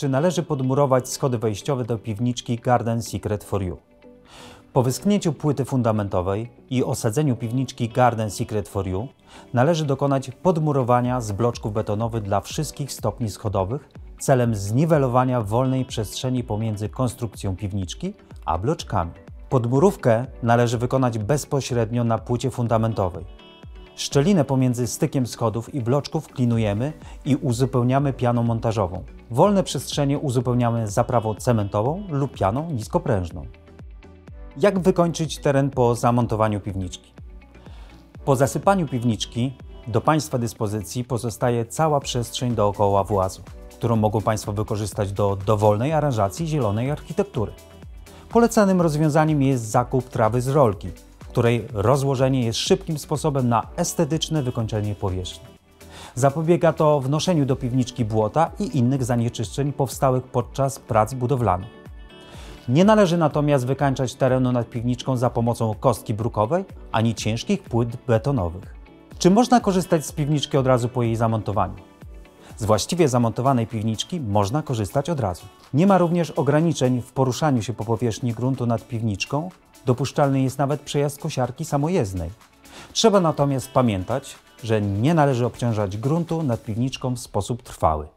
czy należy podmurować schody wejściowe do piwniczki Garden Secret 4you. Po wyschnięciu płyty fundamentowej i osadzeniu piwniczki Garden Secret 4you należy dokonać podmurowania z bloczków betonowych dla wszystkich stopni schodowych celem zniwelowania wolnej przestrzeni pomiędzy konstrukcją piwniczki a bloczkami. Podmurówkę należy wykonać bezpośrednio na płycie fundamentowej. Szczelinę pomiędzy stykiem schodów i bloczków klinujemy i uzupełniamy pianą montażową. Wolne przestrzenie uzupełniamy zaprawą cementową lub pianą niskoprężną. Jak wykończyć teren po zamontowaniu piwniczki? Po zasypaniu piwniczki do Państwa dyspozycji pozostaje cała przestrzeń dookoła włazu, którą mogą Państwo wykorzystać do dowolnej aranżacji zielonej architektury. Polecanym rozwiązaniem jest zakup trawy z rolki, której rozłożenie jest szybkim sposobem na estetyczne wykończenie powierzchni. Zapobiega to wnoszeniu do piwniczki błota i innych zanieczyszczeń powstałych podczas prac budowlanych. Nie należy natomiast wykańczać terenu nad piwniczką za pomocą kostki brukowej ani ciężkich płyt betonowych. Czy można korzystać z piwniczki od razu po jej zamontowaniu? Z właściwie zamontowanej piwniczki można korzystać od razu. Nie ma również ograniczeń w poruszaniu się po powierzchni gruntu nad piwniczką, dopuszczalny jest nawet przejazd kosiarki samojezdnej. Trzeba natomiast pamiętać, że nie należy obciążać gruntu nad piwniczką w sposób trwały.